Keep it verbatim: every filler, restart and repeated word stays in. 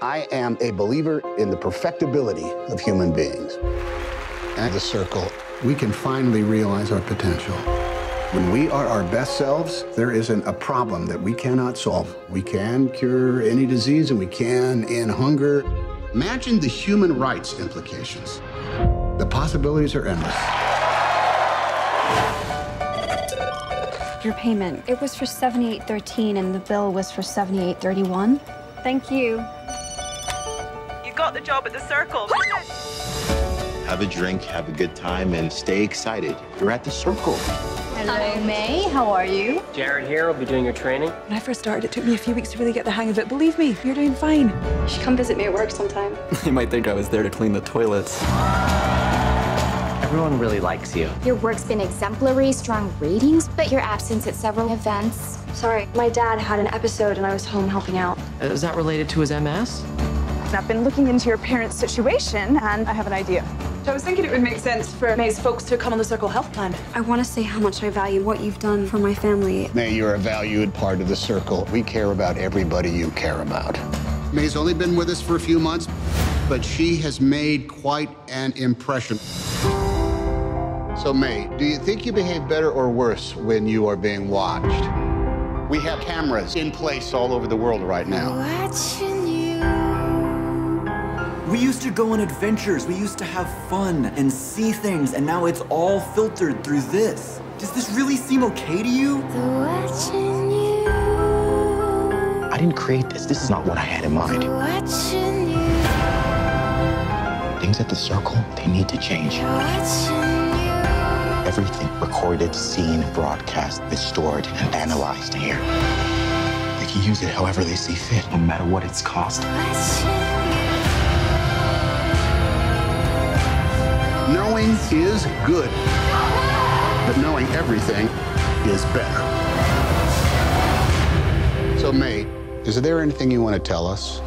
I am a believer in the perfectibility of human beings. At the Circle, we can finally realize our potential. When we are our best selves, there isn't a problem that we cannot solve. We can cure any disease, and we can end hunger. Imagine the human rights implications. The possibilities are endless. Your payment, it was for seventy-eight thirteen, and the bill was for seventy-eight thirty-one. Thank you. Got the job at the Circle. Have a drink, have a good time, and stay excited. You're at the Circle. Hello, Mae. How are you? Jared here. I'll be doing your training. When I first started, it took me a few weeks to really get the hang of it. Believe me, you're doing fine. You should come visit me at work sometime. You might think I was there to clean the toilets. Everyone really likes you. Your work's been exemplary, strong ratings, but your absence at several events. Sorry, my dad had an episode and I was home helping out. Is that related to his M S? I've been looking into your parents' situation, and I have an idea. So I was thinking it would make sense for Mae's folks to come on the Circle Health Plan. I want to say how much I value what you've done for my family. Mae, you're a valued part of the Circle. We care about everybody you care about. Mae's only been with us for a few months, but she has made quite an impression. So, Mae, do you think you behave better or worse when you are being watched? We have cameras in place all over the world right now. Watching you. We used to go on adventures, we used to have fun and see things, and now it's all filtered through this. Does this really seem okay to you? Watching you. I didn't create this. This is not what I had in mind. Watching you. Things at the Circle, they need to change. Watching you. Everything recorded, seen, broadcast is stored and analyzed here. They can use it however they see fit, no matter what it's cost. Knowing is good, but knowing everything is better. So, Mae, is there anything you want to tell us?